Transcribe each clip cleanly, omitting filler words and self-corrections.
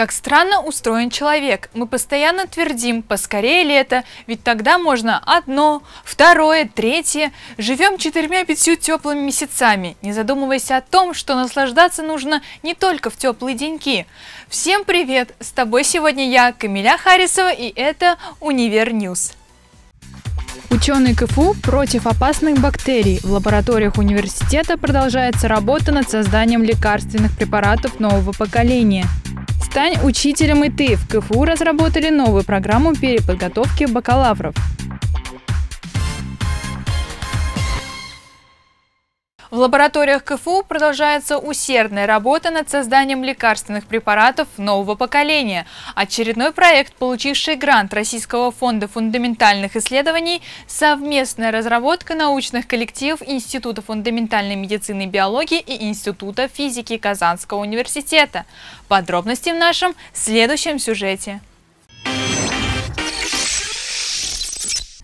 Как странно устроен человек. Мы постоянно твердим: поскорее лето, ведь тогда можно одно, второе, третье. Живем 4-5 теплыми месяцами, не задумываясь о том, что наслаждаться нужно не только в теплые деньки. Всем привет! С тобой сегодня я, Камиля Харисова, и это «Универ Ньюс». Ученые КФУ против опасных бактерий. В лабораториях университета продолжается работа над созданием лекарственных препаратов нового поколения. Стань учителем и ты! В КФУ разработали новую программу переподготовки бакалавров. В лабораториях КФУ продолжается усердная работа над созданием лекарственных препаратов нового поколения. Очередной проект, получивший грант Российского фонда фундаментальных исследований, совместная разработка научных коллективов Института фундаментальной медицины и биологии и Института физики Казанского университета. Подробности в нашем следующем сюжете.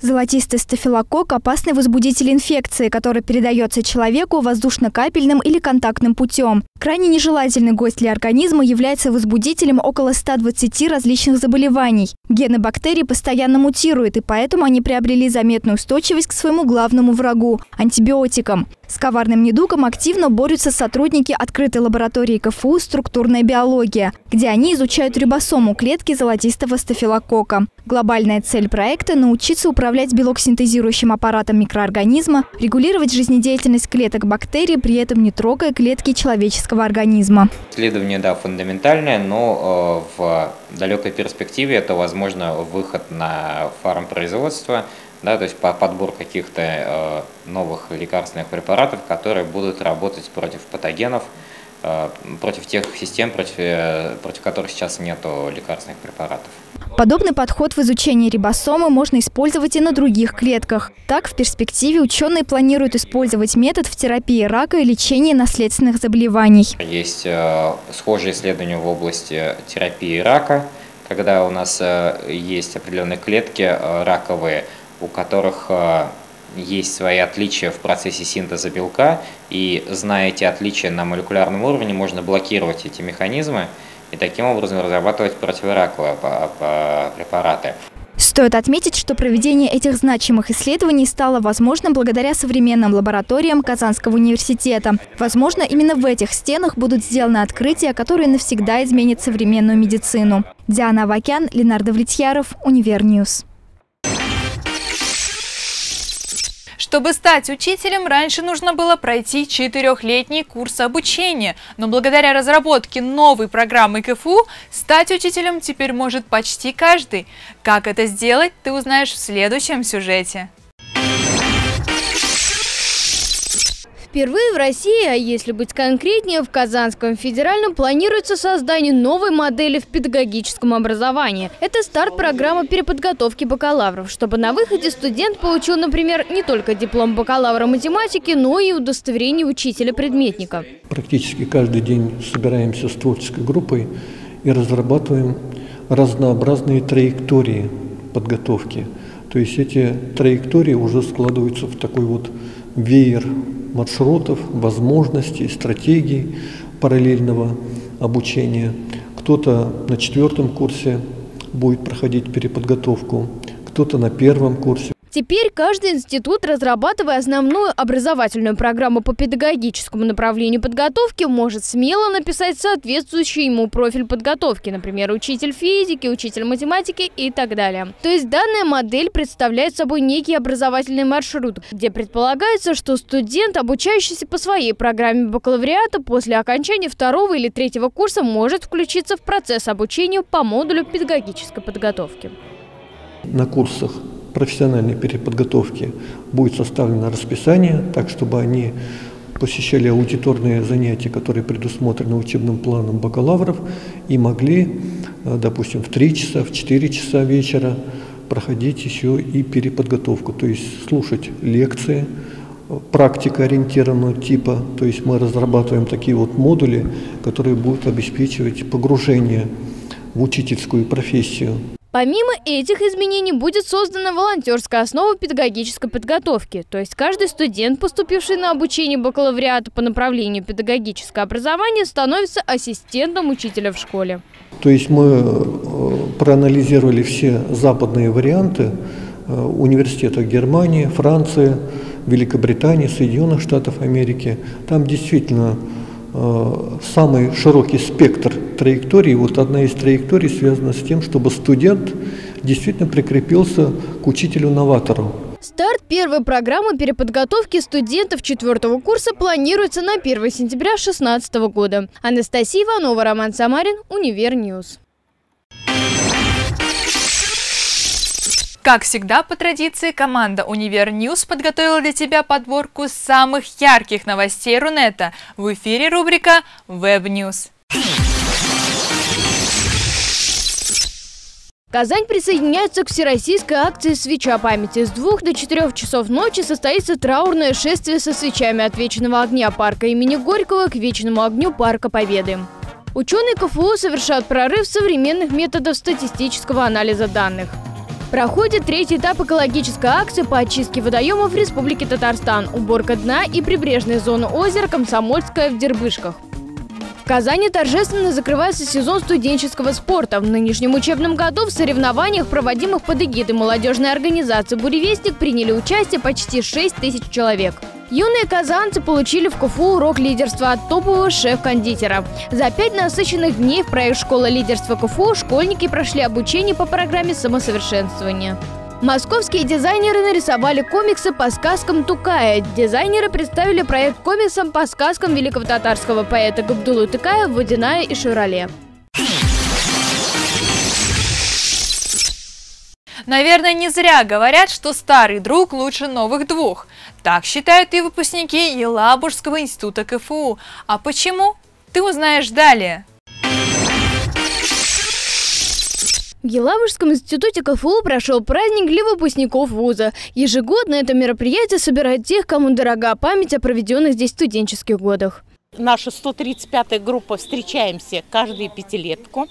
Золотистый стафилококк – опасный возбудитель инфекции, который передается человеку воздушно-капельным или контактным путем. Крайне нежелательный гость для организма, является возбудителем около 120 различных заболеваний. Гены бактерий постоянно мутируют, и поэтому они приобрели заметную устойчивость к своему главному врагу – антибиотикам. С коварным недугом активно борются сотрудники открытой лаборатории КФУ «Структурная биология», где они изучают рибосому клетки золотистого стафилококка. Глобальная цель проекта – научиться управлять белок-синтезирующим аппаратом микроорганизма, регулировать жизнедеятельность клеток бактерий, при этом не трогая клетки человеческого организма. Исследование, да, фундаментальное, но в далекой перспективе это, возможно, выход на фармпроизводство, да, то есть подбор каких-то новых лекарственных препаратов, которые будут работать против патогенов, против тех систем, против которых сейчас нет лекарственных препаратов. Подобный подход в изучении рибосомы можно использовать и на других клетках. Так, в перспективе ученые планируют использовать метод в терапии рака и лечении наследственных заболеваний. Есть схожие исследования в области терапии рака, когда у нас есть определенные клетки раковые, у которых есть свои отличия в процессе синтеза белка, и, зная эти отличия на молекулярном уровне, можно блокировать эти механизмы и таким образом разрабатывать противораковые препараты. Стоит отметить, что проведение этих значимых исследований стало возможным благодаря современным лабораториям Казанского университета. Возможно, именно в этих стенах будут сделаны открытия, которые навсегда изменят современную медицину. Диана Авакян, Линар Давлетьяров, «Универ Ньюс». Чтобы стать учителем, раньше нужно было пройти 4-летний курс обучения. Но благодаря разработке новой программы КФУ стать учителем теперь может почти каждый. Как это сделать, ты узнаешь в следующем сюжете. Впервые в России, а если быть конкретнее, в Казанском федеральном планируется создание новой модели в педагогическом образовании. Это старт программы переподготовки бакалавров, чтобы на выходе студент получил, например, не только диплом бакалавра математики, но и удостоверение учителя-предметника. Практически каждый день собираемся с творческой группой и разрабатываем разнообразные траектории подготовки. То есть эти траектории уже складываются в такой вот веер маршрутов, возможностей, стратегий параллельного обучения. Кто-то на 4-м курсе будет проходить переподготовку, кто-то на 1-м курсе. Теперь каждый институт, разрабатывая основную образовательную программу по педагогическому направлению подготовки, может смело написать соответствующий ему профиль подготовки, например, учитель физики, учитель математики и так далее. То есть данная модель представляет собой некий образовательный маршрут, где предполагается, что студент, обучающийся по своей программе бакалавриата, после окончания 2-го или 3-го курса может включиться в процесс обучения по модулю педагогической подготовки. На курсах профессиональной переподготовки будет составлено расписание, так чтобы они посещали аудиторные занятия, которые предусмотрены учебным планом бакалавров, и могли, допустим, в 3 часа, в 4 часа вечера проходить еще и переподготовку, то есть слушать лекции практикоориентированного типа. То есть мы разрабатываем такие вот модули, которые будут обеспечивать погружение в учительскую профессию. Помимо этих изменений будет создана волонтерская основа педагогической подготовки, то есть каждый студент, поступивший на обучение бакалавриата по направлению педагогическое образование, становится ассистентом учителя в школе. То есть мы проанализировали все западные варианты университета Германии, Франции, Великобритании, Соединенных Штатов Америки. Там действительно самый широкий спектр траекторий. Вот одна из траекторий связана с тем, чтобы студент действительно прикрепился к учителю-новатору. Старт первой программы переподготовки студентов 4-го курса планируется на 1 сентября 2016 года. Анастасия Иванова, Роман Самарин, Универ Ньюс. Как всегда, по традиции, команда «Универ Ньюс» подготовила для тебя подборку самых ярких новостей Рунета. В эфире рубрика «Веб-Ньюс». Казань присоединяется к всероссийской акции «Свеча памяти». С 2 до 4 часов ночи состоится траурное шествие со свечами от вечного огня парка имени Горького к вечному огню парка Победы. Ученые КФУ совершат прорыв современных методов статистического анализа данных. Проходит третий этап экологической акции по очистке водоемов Республики Татарстан, уборка дна и прибрежной зоны озера Комсомольское в Дербышках. В Казани торжественно закрывается сезон студенческого спорта. В нынешнем учебном году в соревнованиях, проводимых под эгидой молодежной организации «Буревестник», приняли участие почти 6000 человек. Юные казанцы получили в КФУ урок лидерства от топового шеф-кондитера. За 5 насыщенных дней в проект «Школа лидерства КФУ» школьники прошли обучение по программе самосовершенствования. Московские дизайнеры нарисовали комиксы по сказкам Тукая. Дизайнеры представили проект комиксом по сказкам великого татарского поэта Габдуллы Тукая «Водяная» и «Шурале». Наверное, не зря говорят, что старый друг лучше новых двух. Так считают и выпускники Елабужского института КФУ. А почему? Ты узнаешь далее. В Елабужском институте КФУ прошел праздник для выпускников вуза. Ежегодно это мероприятие собирает тех, кому дорога память о проведенных здесь студенческих годах. Наша 135-я группа, встречаемся каждую пятилетку.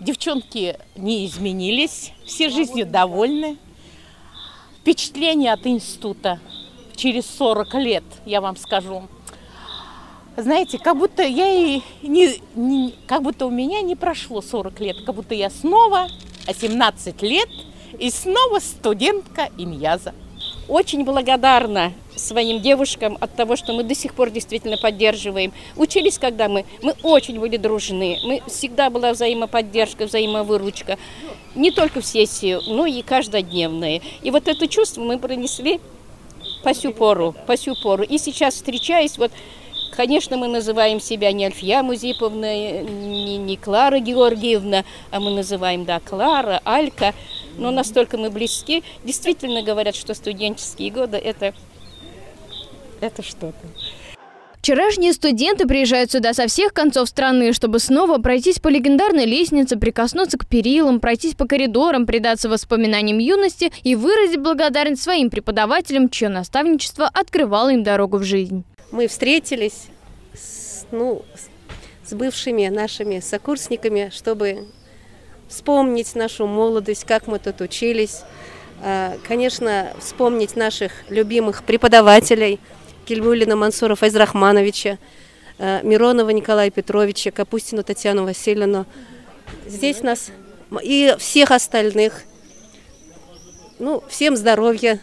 Девчонки не изменились, все жизнью довольны. Впечатление от института через 40 лет, я вам скажу. Знаете, как будто как будто у меня не прошло 40 лет, как будто я снова 17 лет и снова студентка Иньяза. Очень благодарна своим девушкам от того, что мы до сих пор действительно поддерживаем. Учились, когда мы очень были дружны, мы всегда была взаимоподдержка, взаимовыручка. Не только в сессию, но и каждодневные. И вот это чувство мы пронесли по сю пору. И сейчас, встречаясь, вот... Конечно, мы называем себя не Альфия Музиповна, не Клара Георгиевна, а мы называем, да, Клара, Алька. Но настолько мы близки. Действительно говорят, что студенческие годы – это что-то. Вчерашние студенты приезжают сюда со всех концов страны, чтобы снова пройтись по легендарной лестнице, прикоснуться к перилам, пройтись по коридорам, предаться воспоминаниям юности и выразить благодарность своим преподавателям, чье наставничество открывало им дорогу в жизнь. Мы встретились с бывшими нашими сокурсниками, чтобы вспомнить нашу молодость, как мы тут учились. Конечно, вспомнить наших любимых преподавателей Кельбулина Мансурова Израхмановича, Миронова Николая Петровича, Капустину Татьяну Васильевну. Здесь нас и всех остальных. Всем здоровья.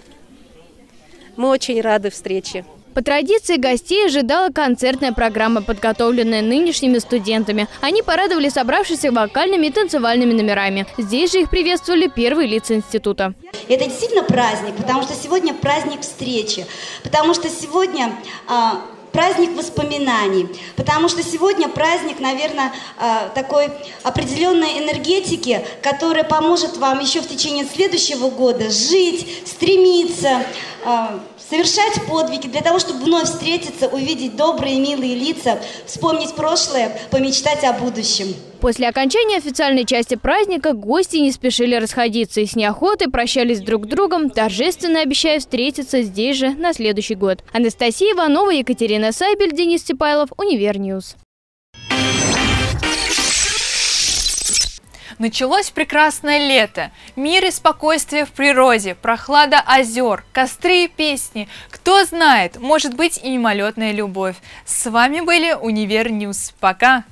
Мы очень рады встрече. По традиции гостей ожидала концертная программа, подготовленная нынешними студентами. Они порадовали собравшихся вокальными и танцевальными номерами. Здесь же их приветствовали первые лица института. Это действительно праздник, потому что сегодня праздник встречи, потому что сегодня праздник воспоминаний, потому что сегодня праздник, наверное, такой определенной энергетики, которая поможет вам еще в течение следующего года жить, стремиться, совершать подвиги для того, чтобы вновь встретиться, увидеть добрые, милые лица, вспомнить прошлое, помечтать о будущем. После окончания официальной части праздника гости не спешили расходиться и с неохотой прощались друг с другом, торжественно обещая встретиться здесь же на следующий год. Анастасия Иванова, Екатерина Сайбель, Денис Степайлов, Универ Ньюс. Началось прекрасное лето. Мир и спокойствие в природе, прохлада озер, костры и песни. Кто знает, может быть и мимолетная любовь. С вами были Универ Ньюс. Пока!